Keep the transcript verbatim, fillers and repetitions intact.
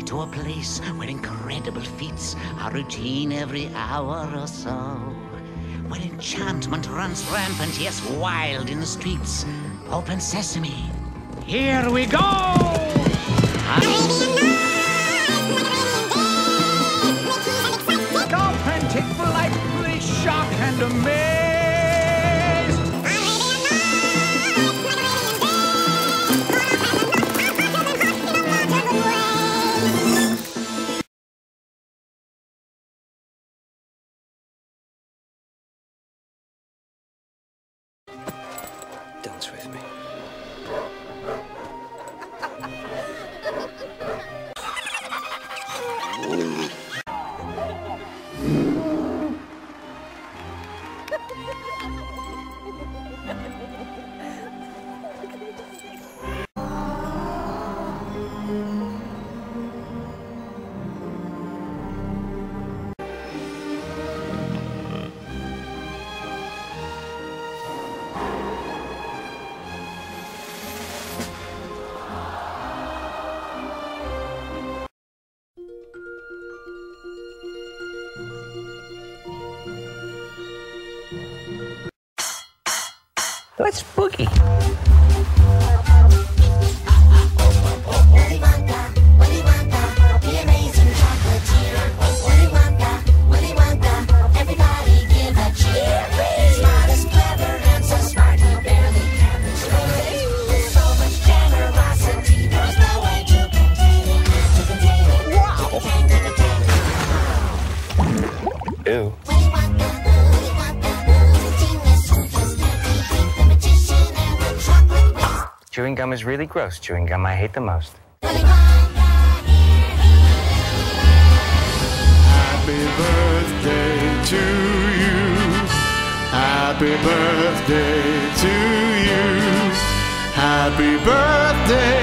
me to a place where incredible feats are routine every hour or so, where enchantment runs rampant, yes, wild in the streets. Open sesame. Here we go! Carpentic, delightfully shocked and amazed. Dance with me. Let's boogie. Willy Wonka, Willy Wonka, the amazing chocolatier. Willy Wonka, Willy Wonka, everybody give a cheer. He's not as clever and so smart, he barely can be trusted. With so much generosity, there's no way to contain it, to contain it, to contain it, to contain it. Ew. Willy Wonka. Chewing gum is really gross. Chewing gum I hate the most. Happy birthday to you. Happy birthday to you. Happy birthday.